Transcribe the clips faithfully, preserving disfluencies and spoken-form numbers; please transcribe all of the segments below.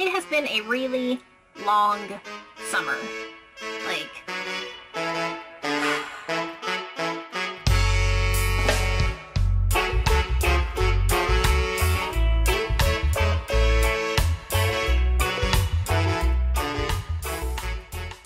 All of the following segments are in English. it has been a really long summer. Like,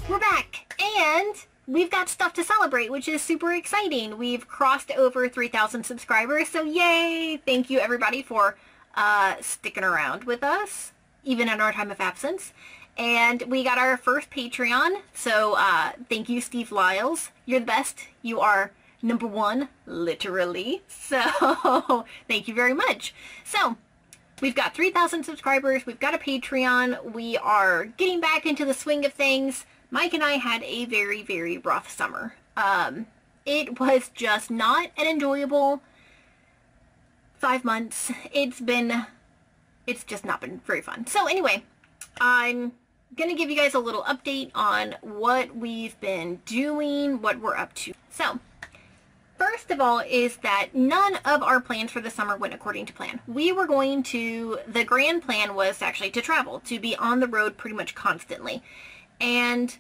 we're back, and we've got stuff to celebrate, which is super exciting. We've crossed over three thousand subscribers, so yay! Thank you everybody for uh, sticking around with us, even in our time of absence. And we got our first Patreon, so uh, thank you, Steve Lyles. You're the best. You are number one, literally. So thank you very much. So we've got three thousand subscribers. We've got a Patreon. We are getting back into the swing of things. Mike and I had a very, very rough summer. Um, it was just not an enjoyable five months. It's been, it's just not been very fun. So anyway, I'm gonna give you guys a little update on what we've been doing, what we're up to. So first of all is that none of our plans for the summer went according to plan. We were going to, the grand plan was actually to travel, to be on the road pretty much constantly, and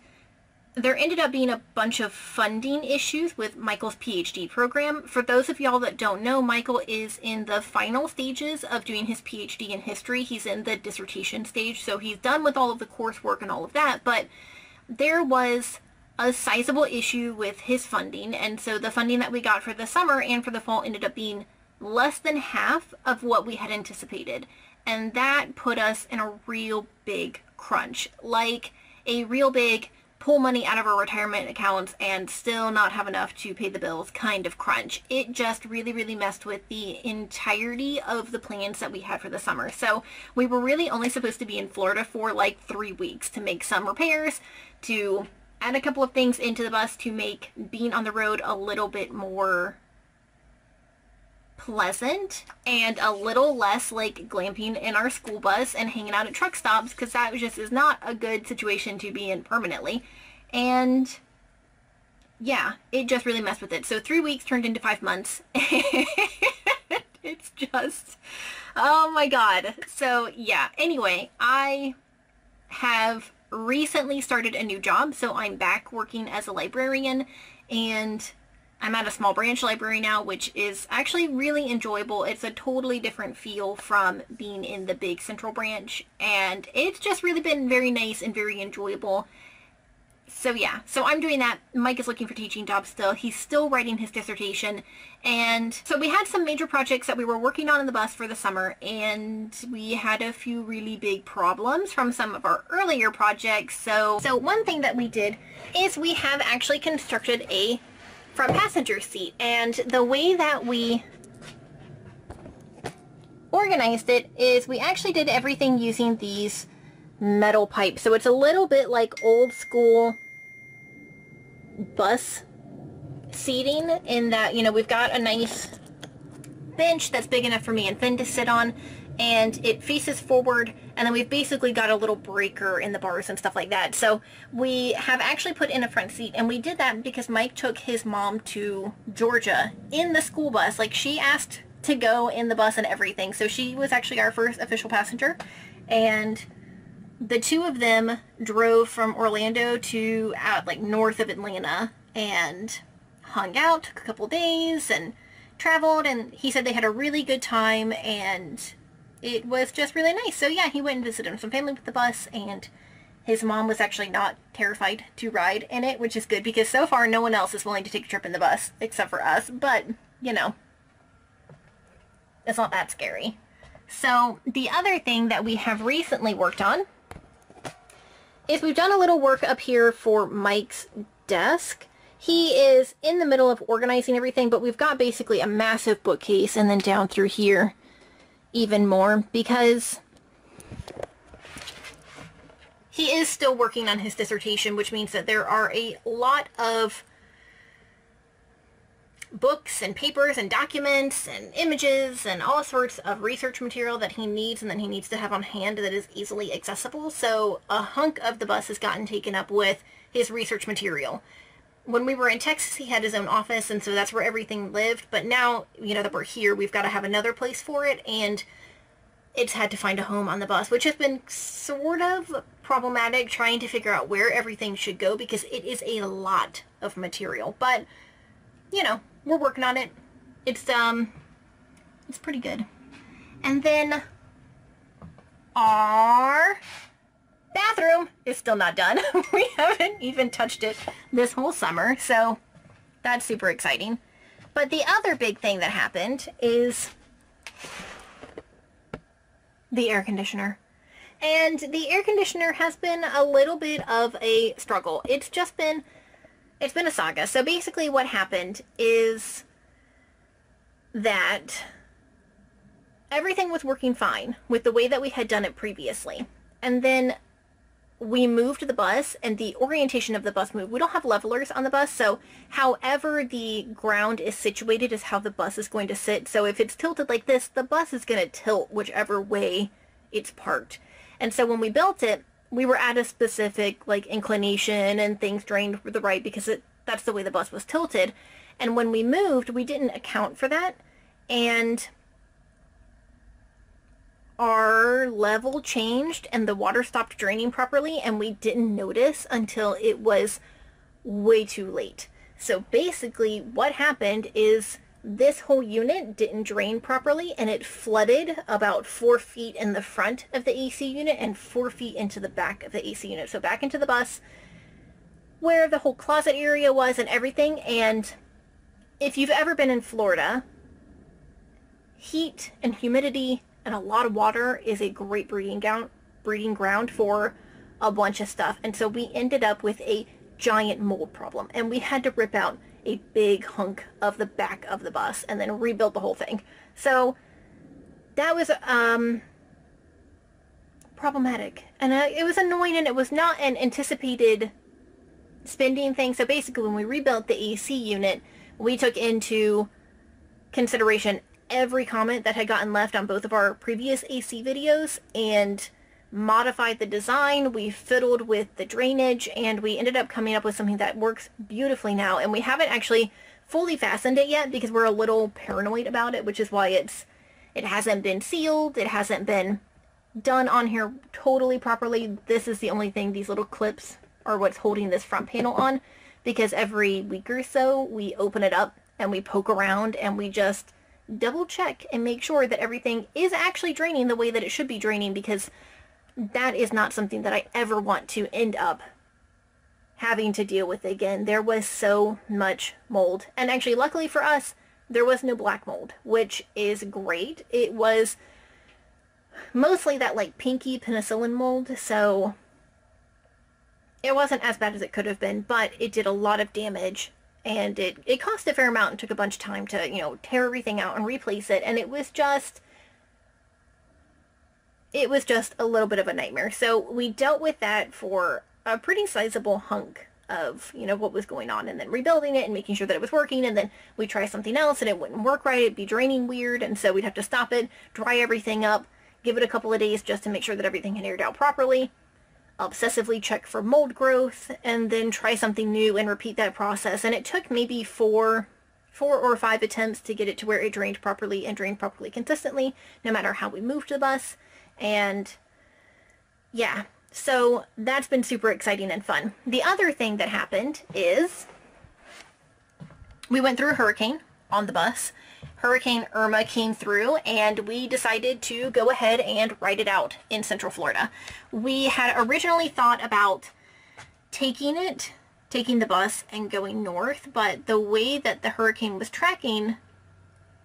there ended up being a bunch of funding issues with Michael's PhD program. For those of y'all that don't know, Michael is in the final stages of doing his PhD in history. He's in the dissertation stage, so he's done with all of the coursework and all of that, but there was a sizable issue with his funding, and so the funding that we got for the summer and for the fall ended up being less than half of what we had anticipated, and that put us in a real big crunch, like a real big pull money out of our retirement accounts and still not have enough to pay the bills kind of crunch. It just really, really messed with the entirety of the plans that we had for the summer. So we were really only supposed to be in Florida for like three weeks to make some repairs, to add a couple of things into the bus, to make being on the road a little bit more pleasant and a little less like glamping in our school bus and hanging out at truck stops, because that just is not a good situation to be in permanently. And yeah, it just really messed with it. So three weeks turned into five months, and it's just, oh my god. So yeah, anyway, I have recently started a new job, so I'm back working as a librarian, and I'm at a small branch library now, which is actually really enjoyable. It's a totally different feel from being in the big central branch, and it's just really been very nice and very enjoyable. So yeah, so I'm doing that. Mike is looking for teaching jobs still. He's still writing his dissertation. And so we had some major projects that we were working on in the bus for the summer, and we had a few really big problems from some of our earlier projects. So, so one thing that we did is we have actually constructed a front passenger seat, and the way that we organized it is we actually did everything using these metal pipes. So it's a little bit like old school bus seating in that, you know, we've got a nice bench that's big enough for me and Finn to sit on, and it faces forward, and then we've basically got a little breaker in the bars and stuff like that. So we have actually put in a front seat, and we did that because Mike took his mom to Georgia in the school bus. Like, she asked to go in the bus and everything, so she was actually our first official passenger, and the two of them drove from Orlando to out like north of Atlanta and hung out, took a couple days and traveled, and he said they had a really good time, and it was just really nice. So yeah, he went and visited some family with the bus, and his mom was actually not terrified to ride in it, which is good, because so far no one else is willing to take a trip in the bus except for us, but you know, it's not that scary. So the other thing that we have recently worked on is we've done a little work up here for Mike's desk. He is in the middle of organizing everything, but we've got basically a massive bookcase, and then down through here even more, because he is still working on his dissertation, which means that there are a lot of books and papers and documents and images and all sorts of research material that he needs, and that he needs to have on hand that is easily accessible. So a hunk of the bus has gotten taken up with his research material. When we were in Texas, he had his own office, and so that's where everything lived, but now, you know, that we're here, we've got to have another place for it, and it's had to find a home on the bus, which has been sort of problematic trying to figure out where everything should go, because it is a lot of material. But, you know, we're working on it. It's, um, it's pretty good. And then our bathroom is still not done. We haven't even touched it this whole summer, so that's super exciting. But the other big thing that happened is the air conditioner. And the air conditioner has been a little bit of a struggle. It's just been, it's been a saga. So basically what happened is that everything was working fine with the way that we had done it previously. And then we moved the bus, and the orientation of the bus moved. We don't have levelers on the bus, so however the ground is situated is how the bus is going to sit. So if it's tilted like this, the bus is going to tilt whichever way it's parked. And so when we built it, we were at a specific, like, inclination, and things drained to the right because it, that's the way the bus was tilted. And when we moved, we didn't account for that, and our level changed and the water stopped draining properly, and we didn't notice until it was way too late. So basically what happened is this whole unit didn't drain properly, and it flooded about four feet in the front of the A C unit and four feet into the back of the A C unit. So back into the bus where the whole closet area was and everything. And if you've ever been in Florida, heat and humidity and a lot of water is a great breeding ground, breeding ground for a bunch of stuff. And so we ended up with a giant mold problem, and we had to rip out a big hunk of the back of the bus and then rebuild the whole thing. So that was um, problematic, and uh, it was annoying, and it was not an anticipated spending thing. So basically when we rebuilt the A C unit, we took into consideration every comment that had gotten left on both of our previous A C videos and modified the design. We fiddled with the drainage, and we ended up coming up with something that works beautifully now. And we haven't actually fully fastened it yet because we're a little paranoid about it, which is why it's it hasn't been sealed. It hasn't been done on here totally properly. This is the only thing, these little clips are what's holding this front panel on, because every week or so we open it up and we poke around and we just double check and make sure that everything is actually draining the way that it should be draining, because that is not something that I ever want to end up having to deal with again. There was so much mold, and actually luckily for us there was no black mold, which is great. It was mostly that, like, pinky penicillin mold, so it wasn't as bad as it could have been, but it did a lot of damage. And it, it cost a fair amount and took a bunch of time to, you know, tear everything out and replace it. And it was just, it was just a little bit of a nightmare. So we dealt with that for a pretty sizable hunk of, you know, what was going on, and then rebuilding it and making sure that it was working. And then we try something else and it wouldn't work right. It'd be draining weird. And so we'd have to stop it, dry everything up, give it a couple of days just to make sure that everything had aired out properly, obsessively check for mold growth, and then try something new and repeat that process. And it took maybe four four or five attempts to get it to where it drained properly and drained properly consistently, no matter how we moved the bus. And yeah, so that's been super exciting and fun. The other thing that happened is we went through a hurricane on the bus. Hurricane Irma came through, and we decided to go ahead and ride it out in Central Florida. We had originally thought about taking it, taking the bus and going north, but the way that the hurricane was tracking,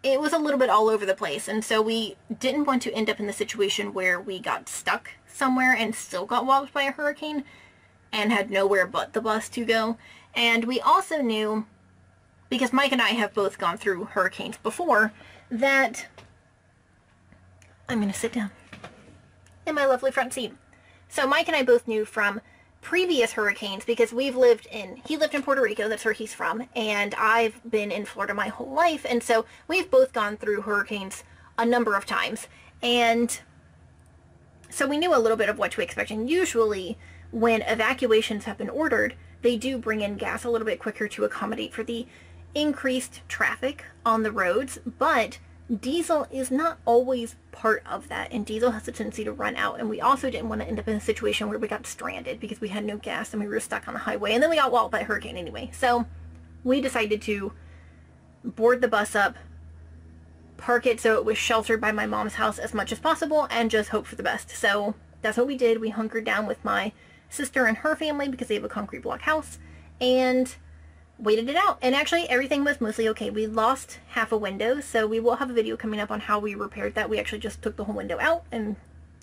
it was a little bit all over the place. And so we didn't want to end up in the situation where we got stuck somewhere and still got walloped by a hurricane and had nowhere but the bus to go. And we also knew, because Mike and I have both gone through hurricanes before, that I'm going to sit down in my lovely front seat. So Mike and I both knew from previous hurricanes, because we've lived in, he lived in Puerto Rico, that's where he's from, and I've been in Florida my whole life, and so we've both gone through hurricanes a number of times. And so we knew a little bit of what to expect, and usually when evacuations have been ordered, they do bring in gas a little bit quicker to accommodate for the increased traffic on the roads, but diesel is not always part of that, and diesel has a tendency to run out. And we also didn't want to end up in a situation where we got stranded because we had no gas and we were stuck on the highway, and then we got walled by a hurricane anyway. So we decided to board the bus up, park it so it was sheltered by my mom's house as much as possible, and just hope for the best. So that's what we did. We hunkered down with my sister and her family because they have a concrete block house, and waited it out. And actually everything was mostly okay. We lost half a window, so we will have a video coming up on how we repaired that. We actually just took the whole window out and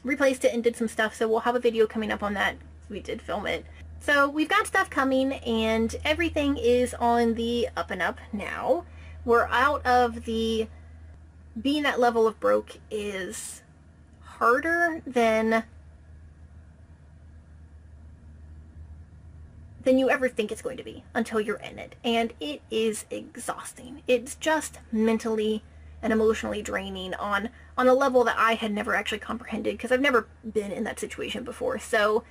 replaced it and did some stuff, so we'll have a video coming up on that. We did film it. So we've got stuff coming, and everything is on the up and up now. We're out of the being that level of broke is harder than than you ever think it's going to be until you're in it. And it is exhausting. It's just mentally and emotionally draining on, on a level that I had never actually comprehended because I've never been in that situation before. So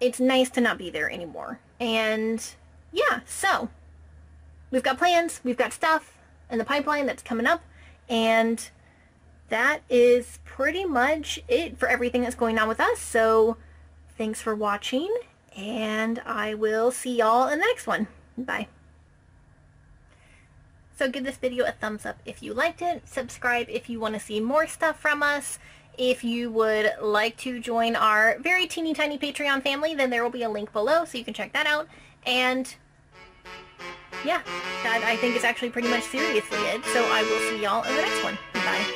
it's nice to not be there anymore. And yeah, so we've got plans, we've got stuff in the pipeline that's coming up, and that is pretty much it for everything that's going on with us. So thanks for watching, and I will see y'all in the next one. Bye. So give this video a thumbs up if you liked it. Subscribe if you want to see more stuff from us. If you would like to join our very teeny tiny Patreon family, then there will be a link below so you can check that out. And yeah, that I think is actually pretty much seriously it. So I will see y'all in the next one. Bye.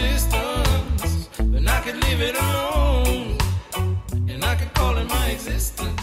Resistance, then I could leave it alone, and I could call it my existence.